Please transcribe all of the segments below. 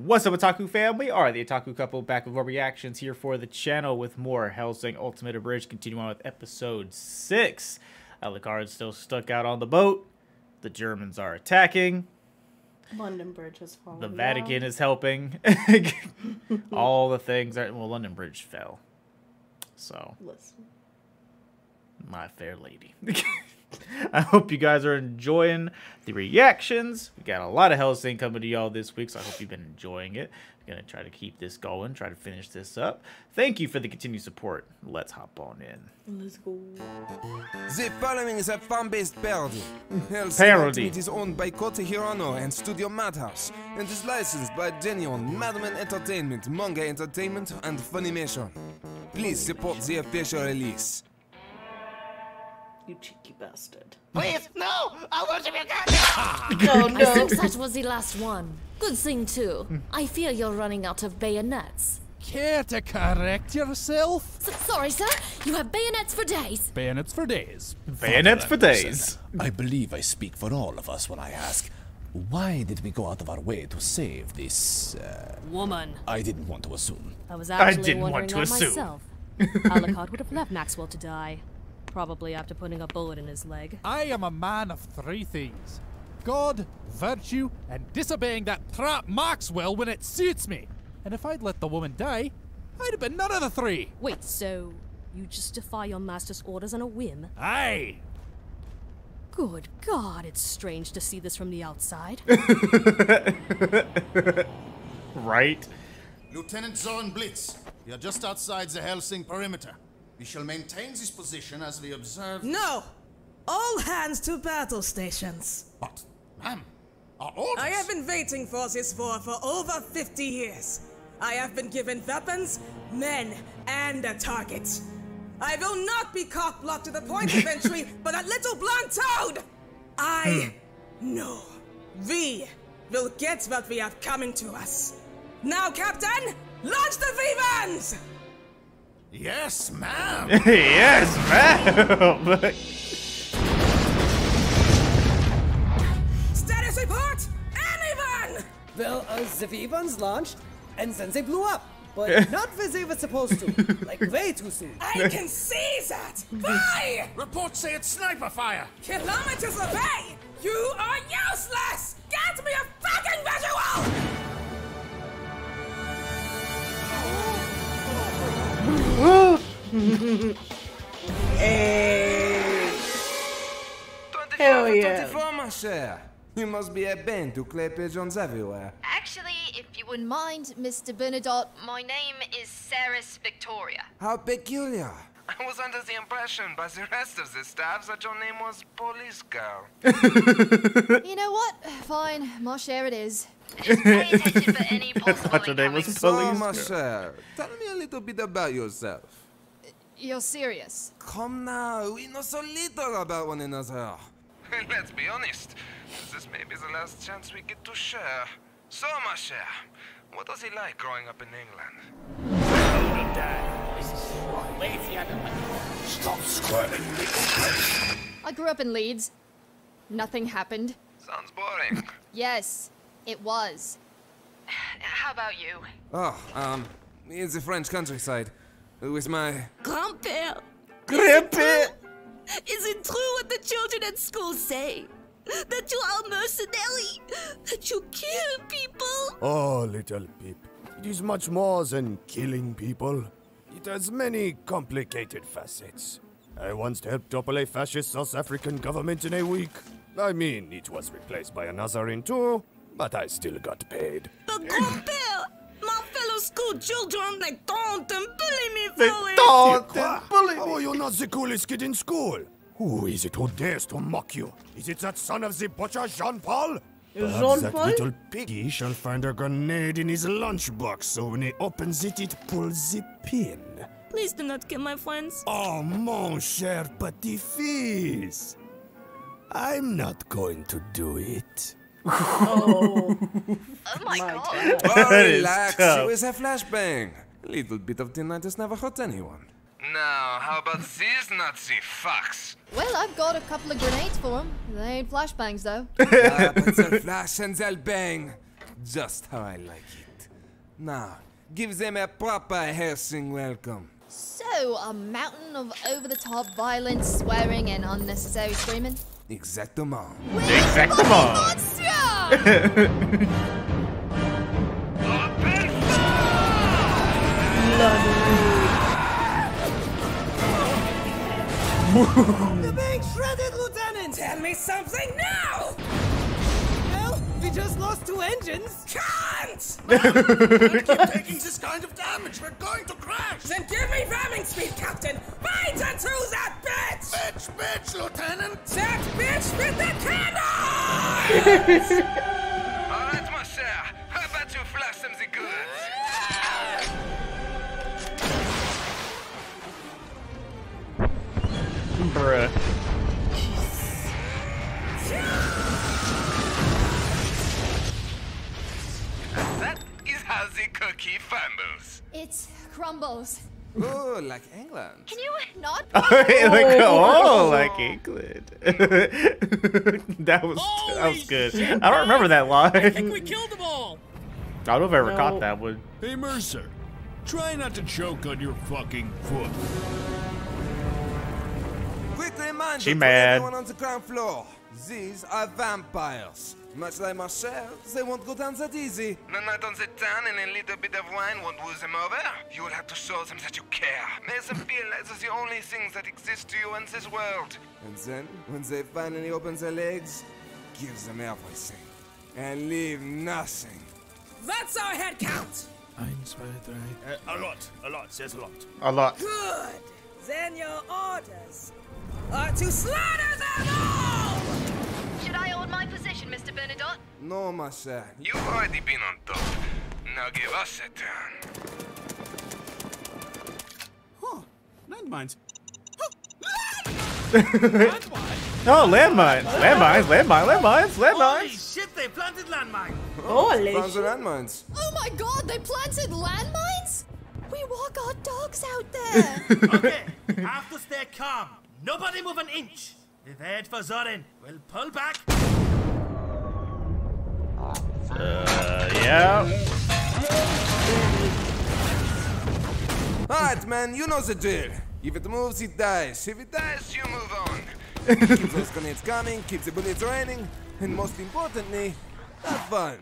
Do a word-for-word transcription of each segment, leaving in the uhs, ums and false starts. What's up, Otaku family? All right, the Otaku couple back with more reactions here for the channel with more Hellsing Ultimate Abridged. Continuing on with episode six. Alucard's still stuck out on the boat. The Germans are attacking. London Bridge has fallen. The Vatican down. Is helping. All the things that, well, London Bridge fell. So, listen, my fair lady. I hope you guys are enjoying the reactions. We got a lot of Hellsing coming to y'all this week, so I hope you've been enjoying it. I'm going to try to keep this going, try to finish this up. Thank you for the continued support. Let's hop on in. Let's go. The following is a fan-based parody. Hellsing Ultimate is owned by Kouta Hirano and Studio Madhouse, and is licensed by Geneon, Madman Entertainment, Manga Entertainment, and Funimation. Please support the official release. You cheeky bastard. Please, no! I want to be a no, no. I think that was the last one. Good thing, too. I fear you're running out of bayonets. Care to correct yourself? S sorry, sir. You have bayonets for days. Bayonets for days. Bayonets for, for days. I believe I speak for all of us when I ask, why did we go out of our way to save this, uh... woman? I didn't want to assume. I was actually I didn't want to assume. Myself. Alucard would have left Maxwell to die. Probably after putting a bullet in his leg. I am a man of three things. God, virtue, and disobeying that trap Maxwell when it suits me. And if I'd let the woman die, I'd have been none of the three. Wait, so you just defy your master's orders on a whim? Aye. Good God, it's strange to see this from the outside. Right? Lieutenant Zorin Blitz, we are just outside the Hellsing perimeter. We shall maintain this position as we observe... No! All hands to battle stations. But, ma'am, our orders... I have been waiting for this war for over fifty years. I have been given weapons, men, and a target. I will not be cock-blocked to the point of entry, but a little blonde toad! I know. We will get what we have coming to us. Now, Captain, launch the V-Vans! Yes, ma'am! Yes, ma'am! Status report! Anyone! Well, uh, the V ones launched, and then they blew up. But not where they were supposed to. Like, way too soon. I can see that! Why? Reports say it's sniper fire! Kilometers away! You are useless! Get me a fucking visual! Hey. Hell yeah. You must be a band to clay pigeons everywhere. Actually, if you wouldn't mind, Mister Bernadotte, my name is Seras Victoria. How peculiar. I was under the impression by the rest of the staff that your name was Police Girl. You know what? Fine, my share it is. Just pay attention for any possible incoming. So, my share, tell me a little bit about yourself. You're serious? Come now, we know so little about one another. Let's be honest. This may be the last chance we get to share. So, my share, what was he like growing up in England? Stop squirming, I grew up in Leeds. Nothing happened. Sounds boring. Yes, it was. How about you? Oh, um, it's the French countryside. With my... Grandpère! Grandpère! Is it true what the children at school say? That you are mercenary? That you kill people? Oh, little Pip. It is much more than killing people. It has many complicated facets. I once helped topple a fascist South African government in a week. I mean, it was replaced by another in two, but I still got paid. But Grandpère! My fellow school children, they taunt and bully me for it! They taunt and bully me! Oh, you're not the coolest kid in school! Who is it who dares to mock you? Is it that son of the butcher, Jean-Paul? Perhaps that little piggy shall find a grenade in his lunchbox, so when he opens it, it pulls the pin. Please do not kill my friends. Oh, mon cher petit fils. I'm not going to do it. Oh, oh my god. Oh, relax, it was a flashbang. A little bit of tinnitus never hurt anyone. Now, how about these Nazi fucks? Well, I've got a couple of grenades for them. They ain't flashbangs, though. Ah, but they'll flash and they'll bang. Just how I like it. Now, give them a proper Helsing welcome. So, a mountain of over-the-top violence, swearing, and unnecessary screaming? Exactement. Exactement! The big shredded lieutenant! Tell me something now! Well, we just lost two engines. Can't! Well, I keep taking this kind of damage. We're going to crash! Then give me ramming speed, Captain! Fight and through that bitch! Bitch, bitch, lieutenant! That bitch with the cannon! Alright, my sir. How about you flash them the goods? Bruh. That is how the cookie fumbles. It crumbles. Oh, like England. Can you not? like, oh, like England. that was Holy that was good. Shit. I don't remember that line. I think we called them all. I don't know if I ever no. caught that one. Hey, Mercer, try not to choke on your fucking foot. She mad. Everyone on the ground floor. These are vampires. Much like ourselves, they won't go down that easy. The night on the town and a little bit of wine won't woo them over. You will have to show them that you care. Make them feel like this is the only thing that exists to you in this world. And then, when they finally open their legs, give them everything. And leave nothing. That's our head count. Uh, a lot, a lot, says a lot. A lot. Good. Then your orders are to slaughter them all! Should I hold my position, Mister Bernadotte? No, my sir. You've already been on top. Now give us a turn. Huh. Landmines. Landmines! Oh, landmines. Landmines, landmines, landmines, landmines. Holy shit, they planted landmines. Oh, holy shit. Landmines. Oh my god, they planted landmines? We walk our dogs out there. Okay, after stay calm. Nobody move an inch. If head for Zorin, we'll pull back. Uh, yeah. Alright, man, you know the deal. If it moves, it dies. If it dies, you move on. Keep those grenades coming, keep the bullets raining, and most importantly, have fun.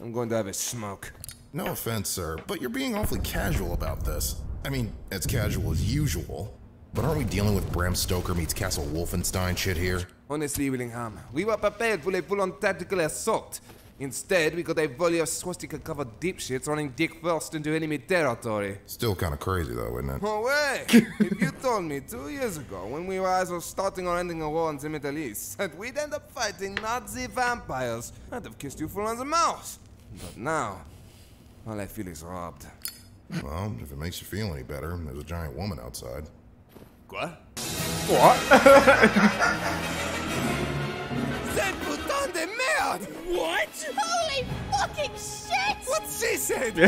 I'm going to have a smoke. No offense, sir, but you're being awfully casual about this. I mean, as casual as usual. But aren't we dealing with Bram Stoker meets Castle Wolfenstein shit here? Honestly, Willingham, we were prepared for a full-on tactical assault. Instead, we got a volley of swastika-covered dipshits running dick first into enemy territory. Still kind of crazy, though, isn't it? Oh, wait! If you told me two years ago, when we were either starting or ending a war in the Middle East, that we'd end up fighting Nazi vampires, I'd have kissed you full on the mouth. But now, all I feel is robbed. Well, if it makes you feel any better, there's a giant woman outside. What? What? Cette putain de merde! What? Holy fucking shit! What she said? I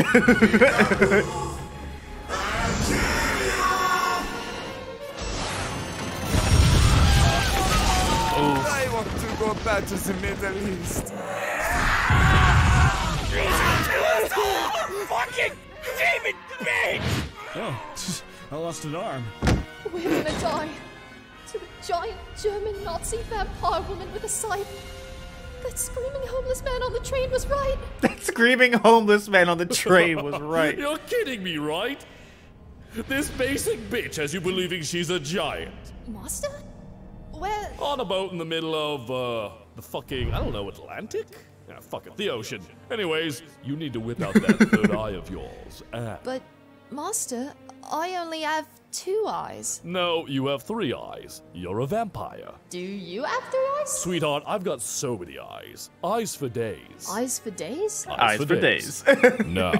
want to go back to the Middle East. Fucking David Bates! Oh, I lost an arm. We're gonna die to a giant German Nazi vampire woman with a scythe. That screaming homeless man on the train was right. That screaming homeless man on the train was right. You're kidding me, right? This basic bitch has you believing she's a giant. Master? Where? On a boat in the middle of, uh, the fucking, I don't know, Atlantic? Yeah, fuck it, the ocean. Anyways, you need to whip out that third eye of yours. Ah. But, Master, I only have two eyes. No, you have three eyes. You're a vampire. Do you have three eyes? Sweetheart, I've got so many eyes. Eyes for days. Eyes for days? Eyes, eyes for, for days. days. Now,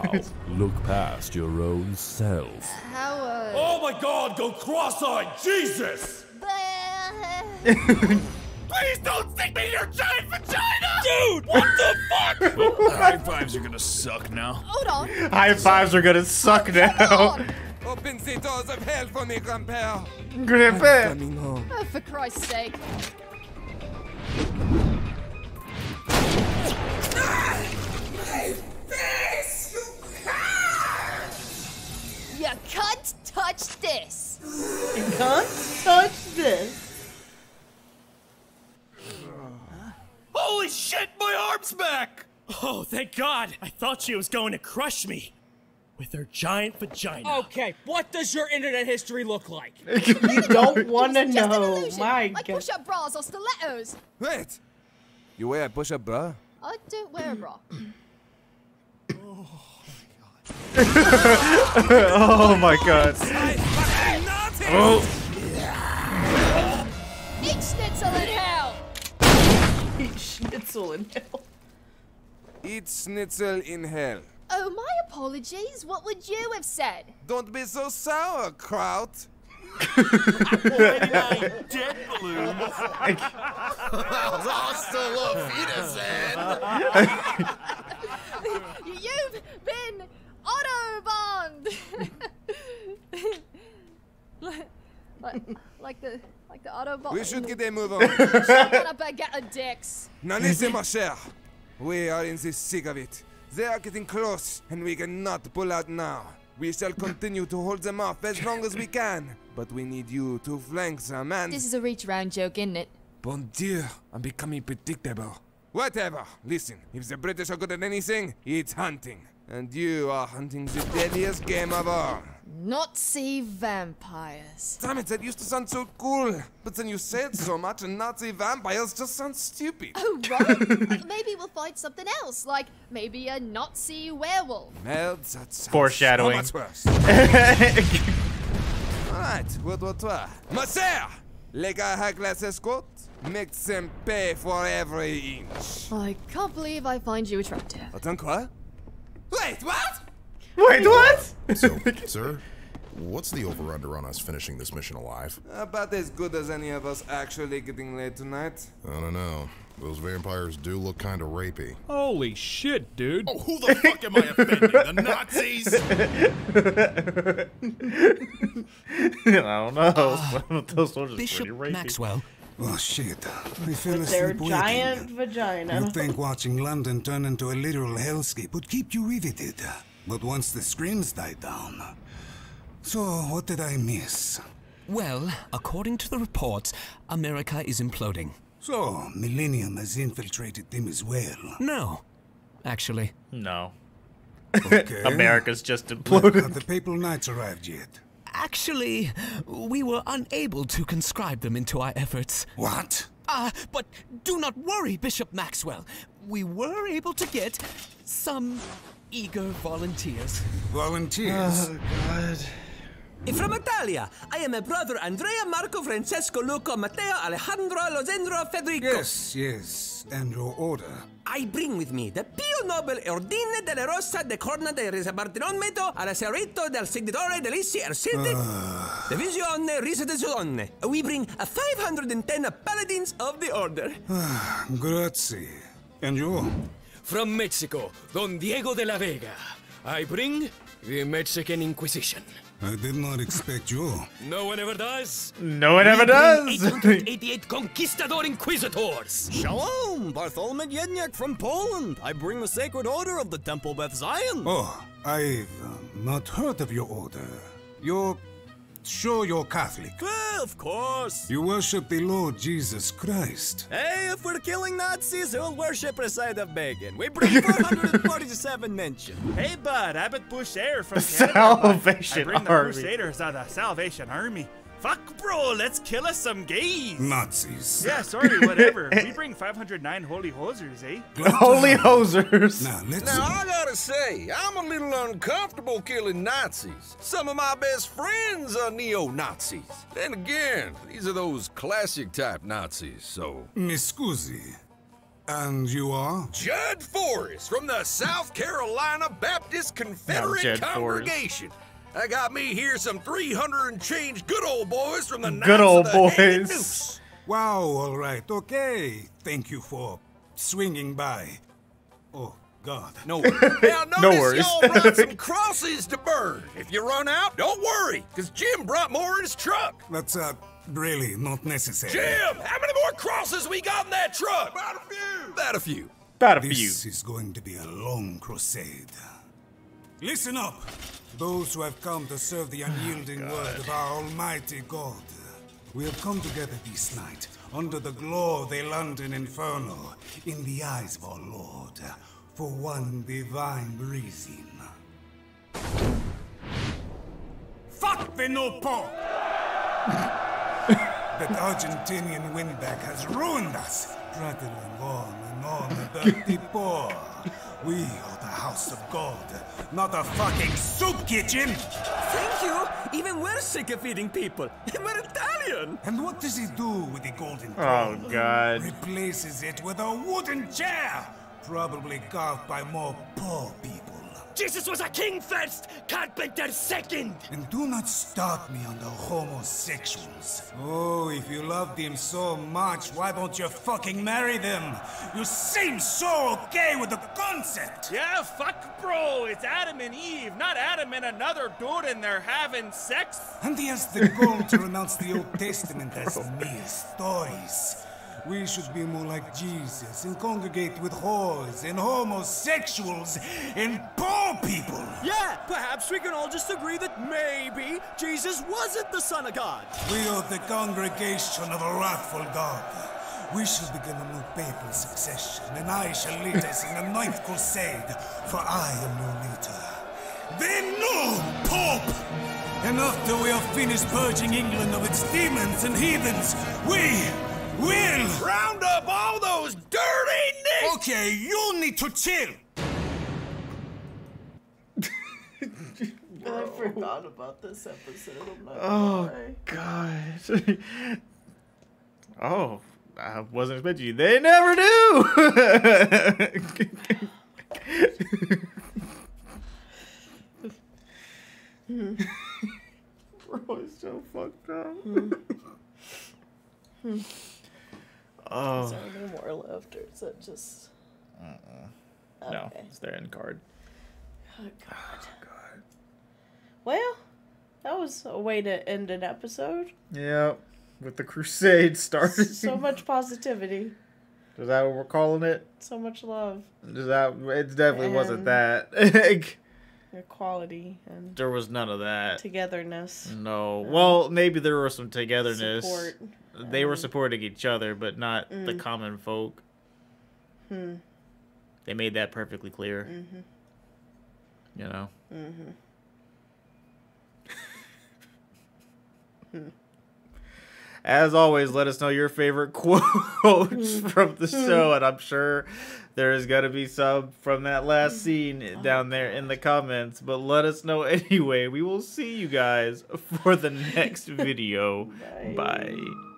look past your own self. How, uh... Oh my god, go cross-eyed, Jesus! Please don't stick me in your giant vagina! Dude, what the fuck? Well, high fives are gonna suck now. Hold on. High fives are gonna suck now. Open the doors of hell for me, Grandpa. Grandpa. Oh, for Christ's sake. Ah! God, I thought she was going to crush me with her giant vagina. Okay, what does your internet history look like? You don't want to know, my God. Like push-up bras or stilettos. Wait, you wear a push-up bra? I don't wear a bra. Oh my God. Oh my God. Oh. Eat schnitzel in hell. Eat schnitzel in hell. Eat schnitzel in hell. Oh, my apologies. What would you have said? Don't be so sour, Kraut. Dead balloons. Hasta la Wiedersehen. You've been autobombed. like, like the like the autobomb. We should get a move on. Shut up and get a dicks. Nanissez, ma chère. We are in the sick of it. They are getting close, and we cannot pull out now. We shall continue to hold them off as long as we can, but we need you to flank them and— This is a reach-around joke, isn't it? Bon Dieu, I'm becoming predictable. Whatever. Listen, if the British are good at anything, it's hunting. And you are hunting the deadliest game of all. Nazi vampires. Damn it, that used to sound so cool. But then you said so much, and Nazi vampires just sound stupid. Oh, right. Like maybe we'll find something else, like maybe a Nazi werewolf. Well, that sounds foreshadowing. So much worse. All right, World War Two. Monsieur, like a high-class escort, make them pay for every inch. I can't believe I find you attractive. Attends quoi? Wait, what? Wait, what? So, sir, what's the over-under on us finishing this mission alive? About as good as any of us actually getting laid tonight. I don't know. Those vampires do look kind of rapey. Holy shit, dude. Oh, who the fuck am I offending? The Nazis? I don't know. Uh, those soldiers Bishop pretty rapey. Maxwell. Oh shit, we fell asleep waiting. Giant vagina. You think watching London turn into a literal hellscape would keep you riveted, but once the screams died down. So, what did I miss? Well, according to the reports, America is imploding. So, Millennium has infiltrated them as well? No, actually. No. Okay. America's just imploding. Have the Papal Knights arrived yet? Actually, we were unable to conscribe them into our efforts. What? Ah, uh, but do not worry, Bishop Maxwell. We were able to get some eager volunteers. Volunteers? Oh, God. From Italia, I am a brother Andrea, Marco, Francesco, Luca, Matteo, Alejandro, Lozendro, Federico. Yes, yes, and your order. I bring with me the Pio Nobile Ordine della Rosa de Corna de Risabartinonmeto alla Serrito del Signore dell'Issi Ercite uh. Divisione Risedesione. We bring a five hundred ten paladins of the order. Grazie. And you? From Mexico, Don Diego de la Vega. I bring the Mexican Inquisition. I did not expect you. No one ever does. No one we ever does. eight hundred eighty-eight Conquistador Inquisitors. Shalom, Bartholomew Jedniak from Poland. I bring the Sacred Order of the Temple Beth Zion. Oh, I've not heard of your order. You're sure you're Catholic? Well, of course. You worship the Lord Jesus Christ. Hey, if we're killing Nazis, who'll worship a side of bacon? We bring four hundred forty-seven mentions. Hey, bud, Abbot Boucher from Canada. Salvation I bring the Army. Crusaders of the Salvation Army. Fuck, bro, let's kill us some gays. Nazis. Yeah, sorry, whatever. We bring five hundred nine holy hosers, eh? Holy hosers. Now, let's now I gotta say, I'm a little uncomfortable killing Nazis. Some of my best friends are neo-Nazis. Then again, these are those classic type Nazis, so... Mi scusi. And you are? Judd Forrest from the South Carolina Baptist Confederate Congregation. Forrest. I got me here some three hundred and change good old boys from the good old boys. Wow, all right, okay. Thank you for swinging by. Oh, God. No worries. Now, no worries. Y'all brought some crosses to burn. If you run out, don't worry, because Jim brought more in his truck. That's uh, really not necessary. Jim, how many more crosses we got in that truck? About a few. About a few. About a few. This is going to be a long crusade. Listen up, those who have come to serve the unyielding oh, word of our almighty God. We have come together this night, under the glow of the London Inferno, in the eyes of our Lord, for one divine reason. Fuck the no Pope! That Argentinian windbag has ruined us, prattling on and on about the poor. We are the house of God, not a fucking soup kitchen! Thank you! Even we're sick of feeding people! We're Italian! And what does he do with the golden throne? Oh, God. Replaces it with a wooden chair! Probably carved by more poor people. Jesus was a king first, carpenter second! And do not start me on the homosexuals. Oh, if you loved him so much, why don't you fucking marry them? You seem so okay with the concept! Yeah, fuck bro, it's Adam and Eve, not Adam and another dude and they're having sex? And he has the goal to renounce the Old Testament as mere stories. We should be more like Jesus and congregate with whores and homosexuals and poor people! Yeah, perhaps we can all just agree that maybe Jesus wasn't the Son of God! We are the congregation of a wrathful God. We shall begin a new papal succession and I shall lead us in the ninth crusade, for I am no leader. The new Pope! And after we have finished purging England of its demons and heathens, we... We'll round up all those dirty nicks! Okay, you need to chill! I forgot about this episode. I'm not oh, God. Oh, I wasn't expecting you. They never do! Bro, it's so fucked up. Oh. Is there any more left, or is that just? Uh uh. Okay. No, it's their end card. Oh God. Oh God. Well, that was a way to end an episode. Yeah, with the crusade starting. So much positivity. Is that what we're calling it? So much love. Is that? It definitely and wasn't that. Equality and. There was none of that. Togetherness. No. Um, well, maybe there was some togetherness. Support. They were supporting each other, but not mm. the common folk. Hmm. They made that perfectly clear. Mm-hmm. You know? Mm-hmm. As always, let us know your favorite quotes from the show, and I'm sure there is going to be some from that last scene down there in the comments. But let us know anyway. We will see you guys for the next video. Bye. Bye.